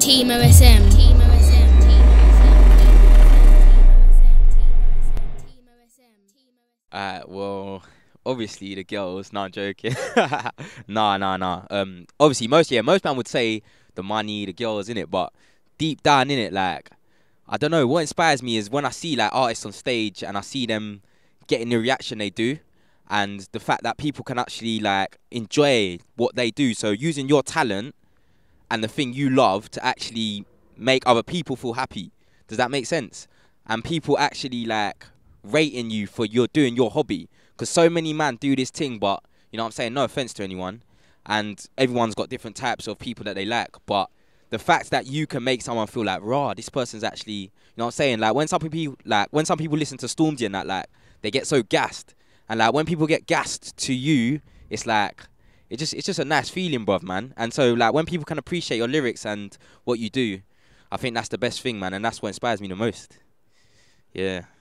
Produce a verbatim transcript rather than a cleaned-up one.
Team O S M. Team O S M. Uh, well, obviously the girls, not joking. nah, nah, nah. Um, obviously most, yeah, most man would say the money, the girls, in it, but deep down in it, like, I don't know, what inspires me is when I see like artists on stage and I see them getting the reaction they do, and the fact that people can actually like enjoy what they do. So using your talent and the thing you love to actually make other people feel happy. Does that make sense? And people actually like rating you for you're doing your hobby, because so many men do this thing, but you know what I'm saying, no offense to anyone, and everyone's got different types of people that they like, but the fact that you can make someone feel like, raw, this person's actually, you know what I'm saying, like when some people like when some people listen to Stormzy and that, like they get so gassed, and like when people get gassed to you, it's like it just it's just a nice feeling, bruv, man. And so like when people can appreciate your lyrics and what you do, I think that's the best thing, man, and that's what inspires me the most. Yeah.